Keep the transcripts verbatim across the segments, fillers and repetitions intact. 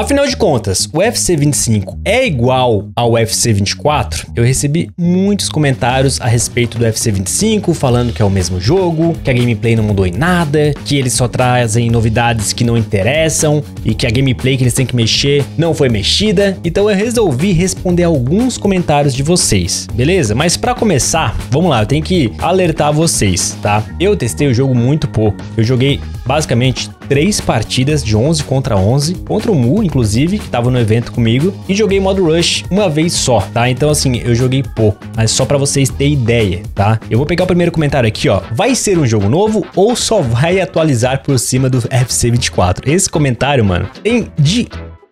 Afinal de contas, o F C vinte e cinco é igual ao F C vinte e quatro? Eu recebi muitos comentários a respeito do F C vinte e cinco, falando que é o mesmo jogo, que a gameplay não mudou em nada, que eles só trazem novidades que não interessam e que a gameplay que eles têm que mexer não foi mexida. Então eu resolvi responder alguns comentários de vocês, beleza? Mas para começar, vamos lá, eu tenho que alertar vocês, tá? Eu testei o jogo muito pouco, eu joguei basicamente três partidas de onze contra onze, contra o Mu, inclusive, que tava no evento comigo, e joguei modo Rush uma vez só, tá? Então, assim, eu joguei pouco, mas só pra vocês terem ideia, tá? Eu vou pegar o primeiro comentário aqui, ó. Vai ser um jogo novo ou só vai atualizar por cima do F C vinte e quatro? Esse comentário, mano, tem de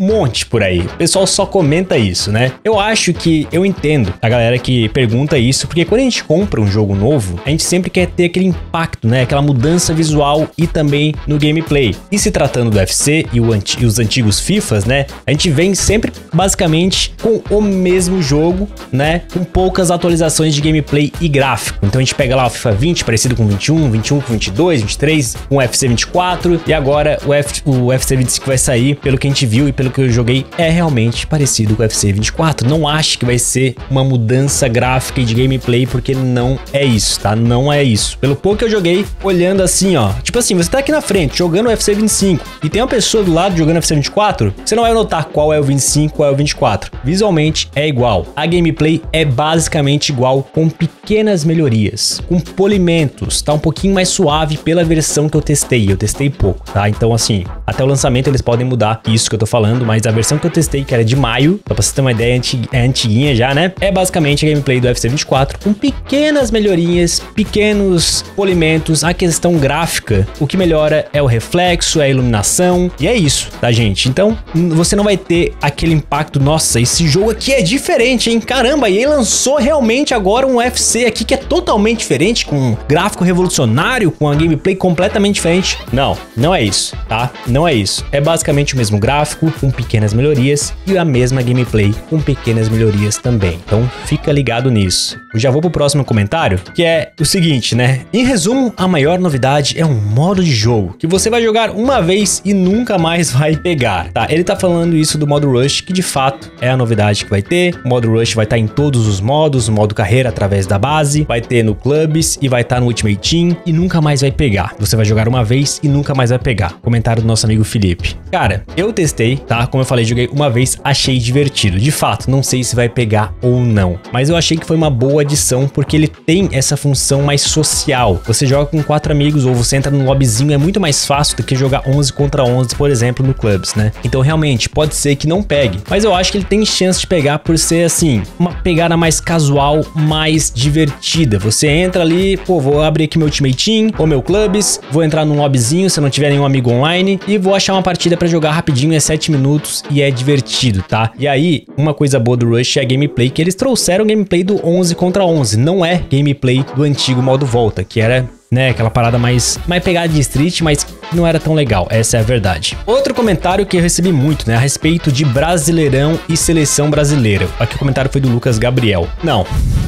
monte por aí, o pessoal só comenta isso, né? Eu acho que eu entendo a galera que pergunta isso, porque quando a gente compra um jogo novo, a gente sempre quer ter aquele impacto, né? Aquela mudança visual e também no gameplay. E se tratando do F C e, o anti e os antigos FIFAs, né? A gente vem sempre basicamente com o mesmo jogo, né? Com poucas atualizações de gameplay e gráfico. Então a gente pega lá o FIFA vinte parecido com vinte e um, vinte e um com vinte e dois, vinte e três, com o F C vinte e quatro e agora o, F o F C vinte e cinco vai sair, pelo que a gente viu e pelo que eu joguei, é realmente parecido com o F C vinte e quatro. Não acho que vai ser uma mudança gráfica e de gameplay, porque não é isso, tá? Não é isso. Pelo pouco que eu joguei, olhando assim, ó, tipo assim, você tá aqui na frente jogando o F C vinte e cinco e tem uma pessoa do lado jogando o F C vinte e quatro, você não vai notar qual é o vinte e cinco, qual é o vinte e quatro. Visualmente é igual. A gameplay é basicamente igual, com pequenas melhorias, com polimentos, tá um pouquinho mais suave pela versão que eu testei. Eu testei pouco, tá? Então, assim, até o lançamento eles podem mudar isso que eu tô falando, mas a versão que eu testei, que era de maio, só pra você ter uma ideia, é antiguinha já, né? É basicamente a gameplay do F C vinte e quatro, com pequenas melhorinhas, pequenos polimentos, a questão gráfica, o que melhora é o reflexo, é a iluminação, e é isso, tá, gente? Então, você não vai ter aquele impacto, nossa, esse jogo aqui é diferente, hein? Caramba, e ele lançou realmente agora um F C aqui que é totalmente diferente, com um gráfico revolucionário, com a gameplay completamente diferente. Não, não é isso, tá? Não é isso. É basicamente o mesmo gráfico, com pequenas melhorias, e a mesma gameplay com pequenas melhorias também. Então fica ligado nisso. Eu já vou pro próximo comentário, que é o seguinte, né? Em resumo, a maior novidade é um modo de jogo que você vai jogar uma vez e nunca mais vai pegar, tá? Ele tá falando isso do modo Rush, que de fato é a novidade que vai ter. O modo Rush vai estar em todos os modos, o modo carreira através da base, vai ter no clubes e vai estar no Ultimate Team e nunca mais vai pegar. Você vai jogar uma vez e nunca mais vai pegar. Comentário do nosso amigo Felipe. Cara, eu testei, tá? Como eu falei, joguei uma vez, achei divertido. De fato, não sei se vai pegar ou não, mas eu achei que foi uma boa adição, porque ele tem essa função mais social. Você joga com quatro amigos ou você entra no lobbyzinho, é muito mais fácil do que jogar onze contra onze, por exemplo, no clubs, né? Então, realmente, pode ser que não pegue, mas eu acho que ele tem chance de pegar por ser, assim, uma pegada mais casual, mais divertida. Você entra ali, pô, vou abrir aqui meu Ultimate Team ou meu clubs, vou entrar num lobbyzinho, se não tiver nenhum amigo online, e vou achar uma partida pra jogar rapidinho, é sete minutos. minutos e é divertido, tá? E aí, uma coisa boa do Rush é a gameplay, que eles trouxeram gameplay do onze contra onze, não é gameplay do antigo modo volta, que era, né, aquela parada mais, mais pegada de Street, mas não era tão legal, essa é a verdade. Outro comentário que eu recebi muito, né, a respeito de Brasileirão e Seleção Brasileira. Aqui o comentário foi do Lucas Gabriel. Não,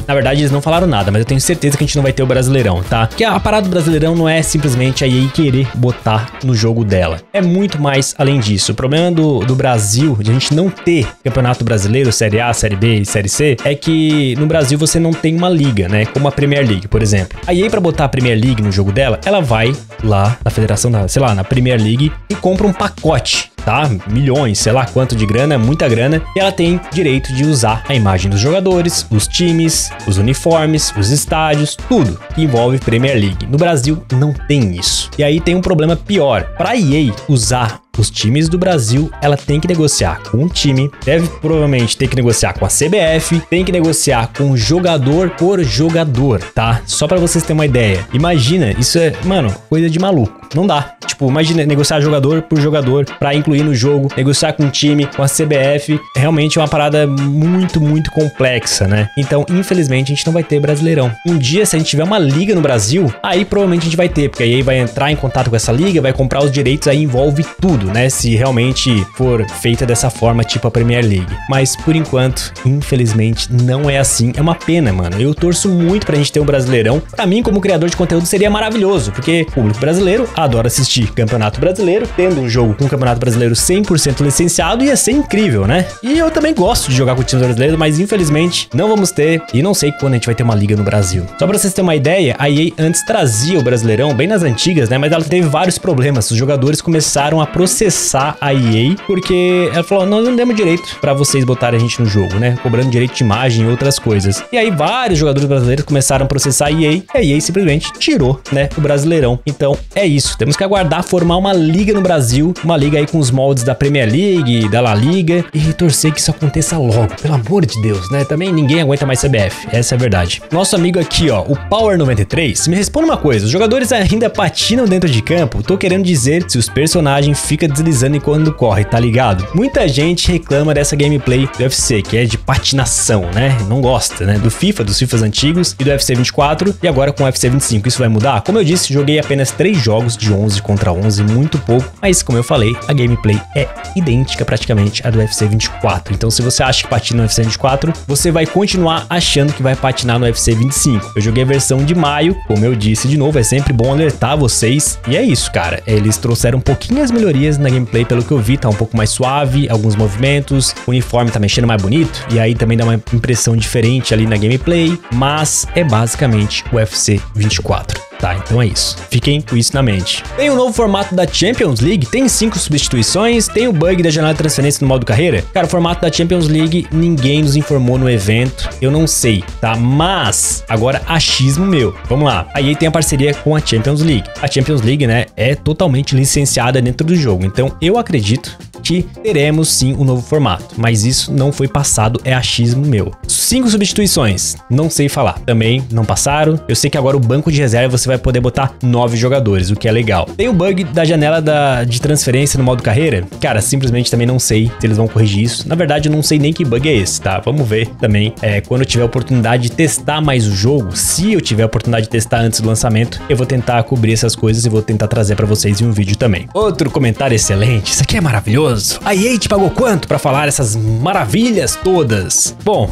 na verdade eles não falaram nada, mas eu tenho certeza que a gente não vai ter o Brasileirão, tá? Porque a parada do Brasileirão não é simplesmente a E A querer botar no jogo dela. É muito mais além disso. O problema do, do Brasil, de a gente não ter Campeonato Brasileiro, Série A, Série B e Série C, é que no Brasil você não tem uma liga, né, como a Premier League, por exemplo. A E A, pra botar a Premier League no jogo dela, ela vai lá na federação da, sei lá, na Premier League e compra um pacote, tá? Milhões, sei lá quanto de grana, muita grana, e ela tem direito de usar a imagem dos jogadores, os times, os uniformes, os estádios, tudo que envolve Premier League. No Brasil não tem isso. E aí tem um problema pior. Pra E A usar os times do Brasil, ela tem que negociar com um time, deve provavelmente ter que negociar com a C B F, tem que negociar com jogador por jogador, tá? Só pra vocês terem uma ideia. Imagina, isso é, mano, coisa de maluco. Não dá. Tipo, imagina negociar jogador por jogador pra incluir no jogo, negociar com um time, com a C B F. Realmente é uma parada muito, muito complexa, né? Então, infelizmente, a gente não vai ter Brasileirão. Um dia, se a gente tiver uma liga no Brasil, aí provavelmente a gente vai ter, porque aí vai entrar em contato com essa liga, vai comprar os direitos, aí envolve tudo. mundo, né? Se realmente for feita dessa forma, tipo a Premier League. Mas, por enquanto, infelizmente, não é assim. É uma pena, mano. Eu torço muito pra gente ter um Brasileirão. Pra mim, como criador de conteúdo, seria maravilhoso, porque o público brasileiro adora assistir Campeonato Brasileiro, tendo um jogo com o Campeonato Brasileiro cem por cento licenciado, ia ser incrível, né? E eu também gosto de jogar com o time brasileiro, mas infelizmente não vamos ter, e não sei quando a gente vai ter uma liga no Brasil. Só pra vocês terem uma ideia, a E A antes trazia o Brasileirão, bem nas antigas, né? Mas ela teve vários problemas. Os jogadores começaram a processar a E A, porque ela falou, nós não demos direito pra vocês botarem a gente no jogo, né? Cobrando direito de imagem e outras coisas. E aí vários jogadores brasileiros começaram a processar a E A, e a E A simplesmente tirou, né, o Brasileirão. Então é isso, temos que aguardar formar uma liga no Brasil, uma liga aí com os moldes da Premier League, da La Liga, e torcer que isso aconteça logo, pelo amor de Deus, né? Também ninguém aguenta mais C B F, essa é a verdade. Nosso amigo aqui, ó, o Power noventa e três, me responde uma coisa, os jogadores ainda patinam dentro de campo? Tô querendo dizer se os personagens ficam deslizando enquanto corre, tá ligado? Muita gente reclama dessa gameplay do F C, que é de patinação, né? Não gosta, né? Do FIFA, dos FIFAs antigos, e do F C vinte e quatro, e agora com o F C vinte e cinco, isso vai mudar? Como eu disse, joguei apenas três jogos de onze contra onze, muito pouco, mas como eu falei, a gameplay é idêntica praticamente à do F C vinte e quatro, então se você acha que patina no F C vinte e quatro, você vai continuar achando que vai patinar no F C vinte e cinco. Eu joguei a versão de maio, como eu disse de novo, é sempre bom alertar vocês, e é isso, cara, eles trouxeram um pouquinho as melhorias na gameplay, pelo que eu vi, tá um pouco mais suave, alguns movimentos, o uniforme tá mexendo mais bonito, e aí também dá uma impressão diferente ali na gameplay, mas é basicamente o F C vinte e quatro. Tá, então é isso. Fiquem com isso na mente. Tem o novo formato da Champions League, tem cinco substituições, tem o bug da janela de transferência no modo carreira. Cara, o formato da Champions League, ninguém nos informou no evento, eu não sei, tá? Mas, agora achismo meu. Vamos lá. A E A tem a parceria com a Champions League. A Champions League, né, é totalmente licenciada dentro do jogo, então eu acredito que teremos sim um novo formato, mas isso não foi passado, é achismo meu. Cinco substituições, não sei falar, também não passaram. Eu sei que agora o banco de reserva você vai poder botar nove jogadores, o que é legal. Tem o bug da janela da, de transferência no modo carreira, cara, simplesmente também não sei se eles vão corrigir isso. Na verdade, eu não sei nem que bug é esse, tá? Vamos ver também é, quando eu tiver a oportunidade de testar mais o jogo, se eu tiver a oportunidade de testar antes do lançamento, eu vou tentar cobrir essas coisas e vou tentar trazer pra vocês em um vídeo também. Outro comentário excelente, isso aqui é maravilhoso. A E A te pagou quanto pra falar essas maravilhas todas? Bom,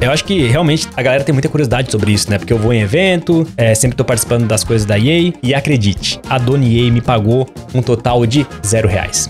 eu acho que realmente a galera tem muita curiosidade sobre isso, né? Porque eu vou em evento, é, sempre tô participando das coisas da E A, e acredite, a dona E A me pagou um total de zero reais.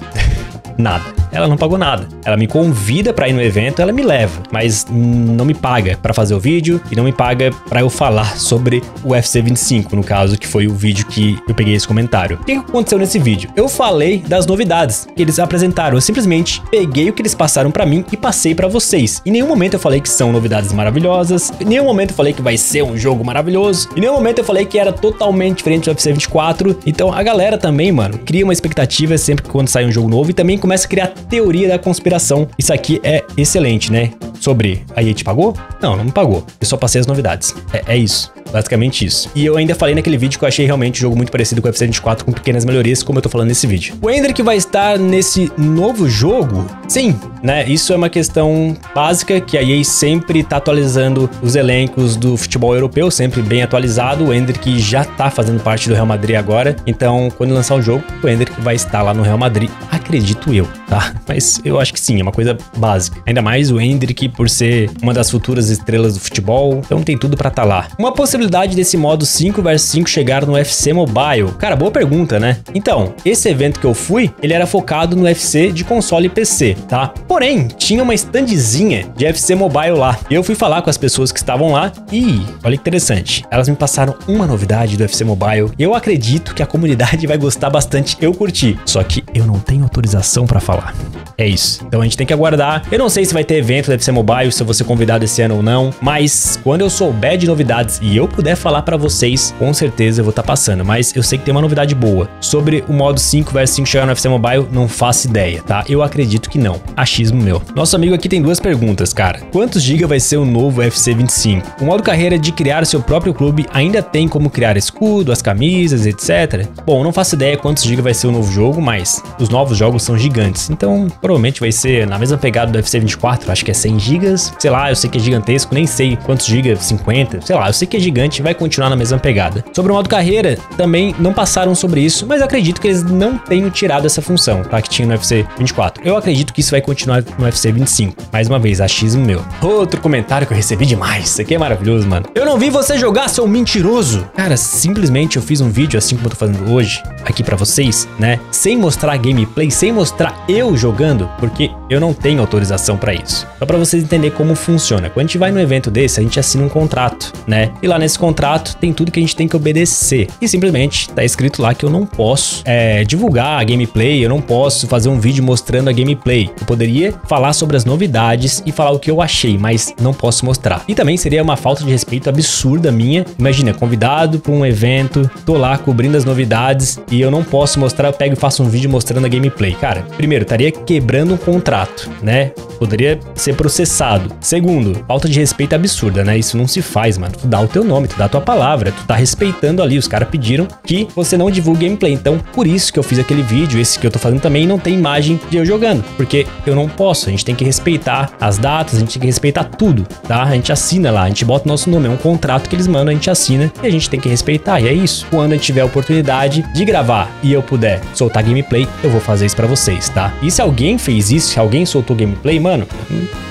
Nada. Ela não pagou nada. Ela me convida pra ir no evento, ela me leva, mas não me paga pra fazer o vídeo e não me paga pra eu falar sobre o F C vinte e cinco, no caso, que foi o vídeo que eu peguei esse comentário. O que aconteceu nesse vídeo? Eu falei das novidades que eles apresentaram. Eu simplesmente peguei o que eles passaram pra mim e passei pra vocês. Em nenhum momento eu falei que são novidades maravilhosas, em nenhum momento eu falei que vai ser um jogo maravilhoso, em nenhum momento eu falei que era totalmente diferente do F C vinte e quatro. Então a galera também, mano, cria uma expectativa sempre que quando sai um jogo novo e também começa a criar teoria da conspiração. Isso aqui é excelente, né? Sobre a E A te pagou? Não, não me pagou. Eu só passei as novidades. É, é isso. Basicamente isso. E eu ainda falei naquele vídeo que eu achei realmente o jogo muito parecido com o F C vinte e quatro, com pequenas melhorias, como eu tô falando nesse vídeo. O Endrick vai estar nesse novo jogo? Sim, né? Isso é uma questão básica, que a E A sempre tá atualizando os elencos do futebol europeu, sempre bem atualizado. O Endrick já tá fazendo parte do Real Madrid agora, então quando lançar o jogo, o Endrick vai estar lá no Real Madrid, acredito eu, tá? Mas eu acho que sim, é uma coisa básica. Ainda mais o Endrick por ser uma das futuras estrelas do futebol, então tem tudo pra tá lá. Uma possibilidade desse modo cinco versus cinco chegar no F C Mobile? Cara, boa pergunta, né? Então, esse evento que eu fui, ele era focado no F C de console e P C, tá? Porém, tinha uma standzinha de F C Mobile lá. Eu fui falar com as pessoas que estavam lá e, olha que interessante, elas me passaram uma novidade do F C Mobile e eu acredito que a comunidade vai gostar bastante. Eu curti, só que eu não tenho autorização pra falar. É isso. Então a gente tem que aguardar. Eu não sei se vai ter evento do F C Mobile, se eu vou ser convidado esse ano ou não, mas quando eu souber de novidades e eu puder falar pra vocês, com certeza eu vou estar tá passando, mas eu sei que tem uma novidade boa. Sobre o modo cinco versus cinco chegar no F C Mobile, não faço ideia, tá? Eu acredito que não. não, achismo meu. Nosso amigo aqui tem duas perguntas, cara. Quantos giga vai ser o novo F C vinte e cinco? O modo carreira de criar seu próprio clube ainda tem como criar escudo, as camisas, etcétera. Bom, não faço ideia quantos giga vai ser o novo jogo, mas os novos jogos são gigantes, então provavelmente vai ser na mesma pegada do F C vinte e quatro, acho que é cem gigas, sei lá, eu sei que é gigantesco, nem sei quantos gigas, cinquenta, sei lá, eu sei que é gigante, vai continuar na mesma pegada. Sobre o modo carreira, também não passaram sobre isso, mas eu acredito que eles não tenham tirado essa função, tá, que tinha no F C vinte e quatro. Eu acredito que isso vai continuar no F C vinte e cinco, mais uma vez, achismo meu. Outro comentário que eu recebi demais, isso aqui é maravilhoso, mano. Eu não vi você jogar, seu mentiroso! Cara, simplesmente eu fiz um vídeo, assim como eu tô fazendo hoje, aqui pra vocês, né, sem mostrar gameplay, sem mostrar eu jogando, porque eu não tenho autorização pra isso. Só pra vocês entenderem como funciona. Quando a gente vai num evento desse, a gente assina um contrato, né, e lá nesse contrato tem tudo que a gente tem que obedecer, e simplesmente tá escrito lá que eu não posso é, divulgar a gameplay, eu não posso fazer um vídeo mostrando a gameplay. Eu poderia falar sobre as novidades e falar o que eu achei, mas não posso mostrar. E também seria uma falta de respeito absurda minha. Imagina, convidado pra um evento, tô lá cobrindo as novidades e eu não posso mostrar, eu pego e faço um vídeo mostrando a gameplay. Cara, primeiro, estaria quebrando um contrato, né? Poderia ser processado. Segundo, falta de respeito absurda, né? Isso não se faz, mano. Tu dá o teu nome, tu dá a tua palavra, tu tá respeitando ali. Os caras pediram que você não divulgue gameplay. Então, por isso que eu fiz aquele vídeo, esse que eu tô fazendo também, não tem imagem de eu jogando, porque eu não posso. A gente tem que respeitar as datas, a gente tem que respeitar tudo, tá? A gente assina lá, a gente bota o nosso nome, é um contrato que eles mandam, a gente assina e a gente tem que respeitar, e é isso. Quando a gente tiver a oportunidade de gravar e eu puder soltar gameplay, eu vou fazer isso pra vocês, tá? E se alguém fez isso, se alguém soltou gameplay, mano,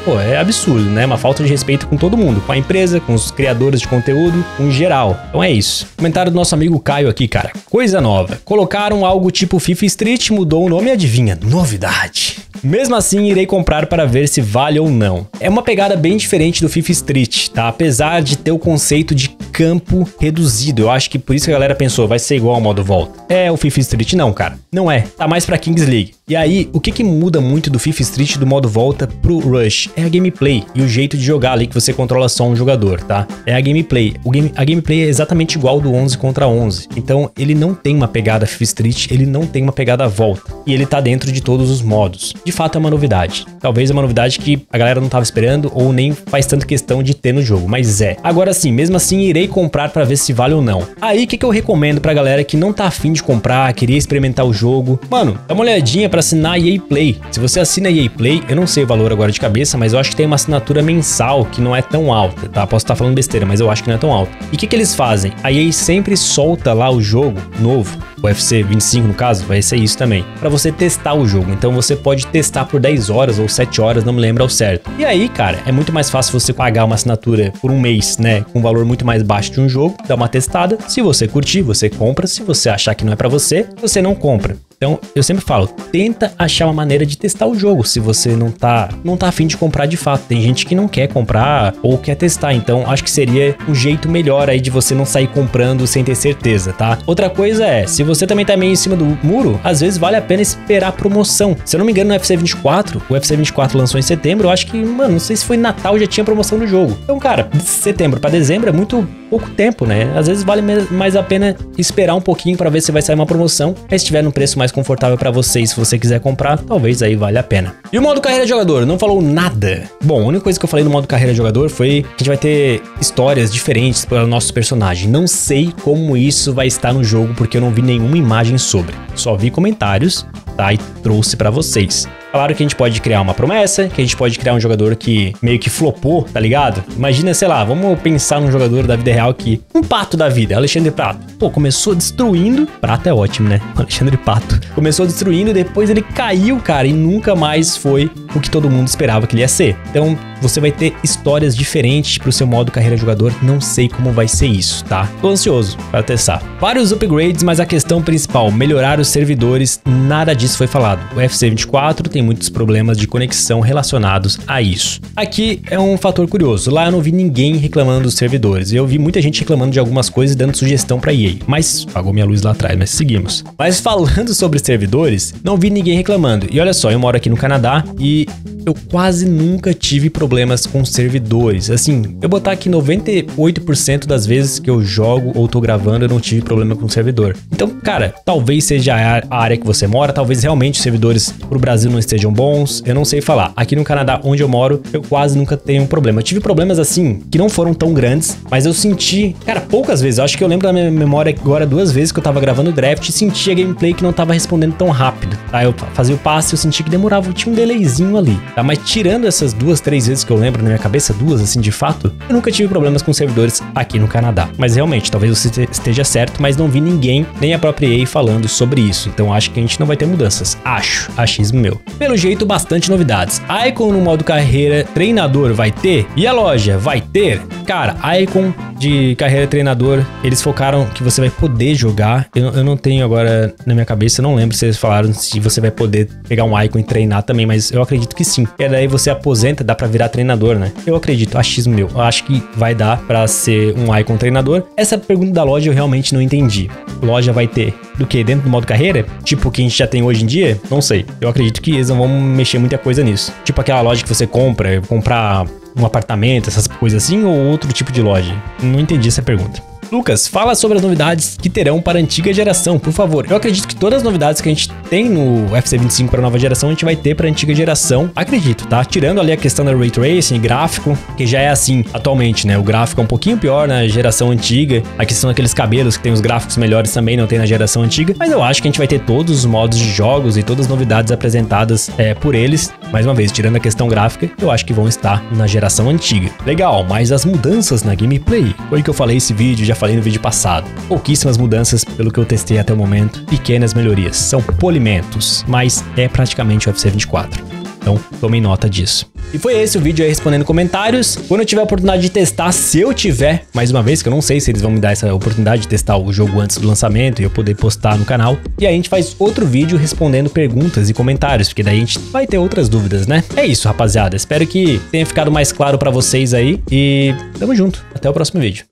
pô, é absurdo, né? Uma falta de respeito com todo mundo, com a empresa, com os criadores de conteúdo, com geral. Então é isso. Comentário do nosso amigo Caio aqui, cara. Coisa nova. Colocaram algo tipo FIFA Street, mudou o nome, adivinha? Novidade. Mesmo assim, irei comprar para ver se vale ou não. É uma pegada bem diferente do FIFA Street, tá? Apesar de ter o conceito de campo reduzido. Eu acho que por isso que a galera pensou, vai ser igual ao modo volta. É o FIFA Street? Não, cara. Não é. Tá mais pra Kings League. E aí, o que que muda muito do FIFA Street do modo volta pro Rush? É a gameplay e o jeito de jogar ali, que você controla só um jogador, tá? É a gameplay. O game, a gameplay é exatamente igual do onze contra onze. Então, ele não tem uma pegada FIFA Street, ele não tem uma pegada volta. E ele tá dentro de todos os modos. De fato, é uma novidade. Talvez é uma novidade que a galera não tava esperando ou nem faz tanto questão de ter no jogo, mas é. Agora sim, mesmo assim, irei comprar pra ver se vale ou não. Aí, o que que eu recomendo pra galera que não tá afim de comprar, queria experimentar o jogo? Mano, dá uma olhadinha pra assinar a E A Play. Se você assina a E A Play, eu não sei o valor agora de cabeça, mas eu acho que tem uma assinatura mensal que não é tão alta, tá? Posso estar falando besteira, mas eu acho que não é tão alta. E o que que eles fazem? A E A sempre solta lá o jogo novo, o F C vinte e cinco no caso, vai ser isso também, pra você testar o jogo. Então você pode testar por dez horas ou sete horas, não me lembro ao certo. E aí, cara, é muito mais fácil você pagar uma assinatura por um mês, né, com um valor muito mais baixo de um jogo, dá uma testada. Se você curtir, você compra. Se você achar que não é pra você, você não compra. Então, eu sempre falo, tenta achar uma maneira de testar o jogo, se você não tá, não tá afim de comprar de fato. Tem gente que não quer comprar ou quer testar, então acho que seria um jeito melhor aí de você não sair comprando sem ter certeza, tá? Outra coisa é, se você também tá meio em cima do muro, às vezes vale a pena esperar a promoção. Se eu não me engano, no F C vinte e quatro, o F C vinte e quatro lançou em setembro, eu acho que, mano, não sei se foi Natal, já tinha promoção no jogo. Então, cara, de setembro pra dezembro é muito pouco tempo, né? Às vezes vale mais a pena esperar um pouquinho pra ver se vai sair uma promoção, aí se tiver num preço mais confortável pra vocês, se você quiser comprar, talvez aí vale a pena. E o modo carreira de jogador? Não falou nada. Bom, a única coisa que eu falei no modo carreira de jogador foi que a gente vai ter histórias diferentes para o nosso personagem. Não sei como isso vai estar no jogo, porque eu não vi nenhuma imagem sobre. Só vi comentários, tá? E trouxe pra vocês. Falaram que a gente pode criar uma promessa, que a gente pode criar um jogador que meio que flopou, tá ligado? Imagina, sei lá, vamos pensar num jogador da vida real aqui. Um Pato da vida, Alexandre Pato. Pô, começou destruindo. Pato é ótimo, né? Alexandre Pato. Começou destruindo, depois ele caiu, cara, e nunca mais foi o que todo mundo esperava que ele ia ser. Então, você vai ter histórias diferentes pro seu modo carreira jogador. Não sei como vai ser isso, tá? Tô ansioso pra testar. Vários upgrades, mas a questão principal, melhorar os servidores, nada disso foi falado. O F C vinte e quatro tem muitos problemas de conexão relacionados a isso. Aqui é um fator curioso, lá eu não vi ninguém reclamando dos servidores, eu vi muita gente reclamando de algumas coisas e dando sugestão pra E A, mas apagou minha luz lá atrás, mas seguimos. Mas falando sobre servidores, não vi ninguém reclamando, e olha só, eu moro aqui no Canadá e eu quase nunca tive problemas com servidores, assim, eu botar aqui noventa e oito por cento das vezes que eu jogo ou tô gravando eu não tive problema com o servidor. Então, cara, talvez seja a área que você mora, talvez realmente os servidores pro Brasil não estejam sejam bons, eu não sei falar. Aqui no Canadá, onde eu moro, eu quase nunca tenho problema. Eu tive problemas assim, que não foram tão grandes, mas eu senti, cara, poucas vezes. Eu acho que eu lembro da minha memória agora duas vezes que eu tava gravando o draft e senti a gameplay que não tava respondendo tão rápido, tá? Eu fazia o passe, eu senti que demorava, tinha um delayzinho ali, tá? Mas tirando essas duas, três vezes que eu lembro na minha cabeça, duas assim de fato, eu nunca tive problemas com servidores aqui no Canadá. Mas realmente, talvez você esteja certo, mas não vi ninguém, nem a própria E A falando sobre isso. Então acho que a gente não vai ter mudanças. Acho, achismo meu. Pelo jeito, bastante novidades. A Icon no modo carreira treinador vai ter? E a loja vai ter? Cara, a Icon de carreira treinador, eles focaram que você vai poder jogar. Eu, eu não tenho agora na minha cabeça, eu não lembro se eles falaram se você vai poder pegar um Icon e treinar também, mas eu acredito que sim. E daí você aposenta, dá pra virar treinador, né? Eu acredito, achismo meu. Eu acho que vai dar pra ser um Icon treinador. Essa pergunta da loja eu realmente não entendi. Loja vai ter do que dentro do modo carreira? Tipo o que a gente já tem hoje em dia? Não sei. Eu acredito que eles não vão mexer muita coisa nisso. Tipo aquela loja que você compra, comprar um apartamento, essas coisas assim, ou outro tipo de loja? Não entendi essa pergunta. Lucas, fala sobre as novidades que terão para a antiga geração, por favor. Eu acredito que todas as novidades que a gente tem no F C vinte e cinco para a nova geração, a gente vai ter para a antiga geração, acredito, tá? Tirando ali a questão da Ray Tracing, gráfico, que já é assim atualmente, né? O gráfico é um pouquinho pior na geração antiga, a questão daqueles cabelos que tem os gráficos melhores também não tem na geração antiga, mas eu acho que a gente vai ter todos os modos de jogos e todas as novidades apresentadas é, por eles. Mais uma vez, tirando a questão gráfica, eu acho que vão estar na geração antiga. Legal, mas as mudanças na gameplay? Foi o que eu falei nesse vídeo, já falei no vídeo passado. Pouquíssimas mudanças pelo que eu testei até o momento, pequenas melhorias, são polimentos, mas é praticamente o F C vinte e quatro. Então, tomem nota disso. E foi esse o vídeo aí respondendo comentários. Quando eu tiver a oportunidade de testar, se eu tiver, mais uma vez, que eu não sei se eles vão me dar essa oportunidade de testar o jogo antes do lançamento e eu poder postar no canal. E aí a gente faz outro vídeo respondendo perguntas e comentários, porque daí a gente vai ter outras dúvidas, né? É isso, rapaziada. Espero que tenha ficado mais claro pra vocês aí e tamo junto. Até o próximo vídeo.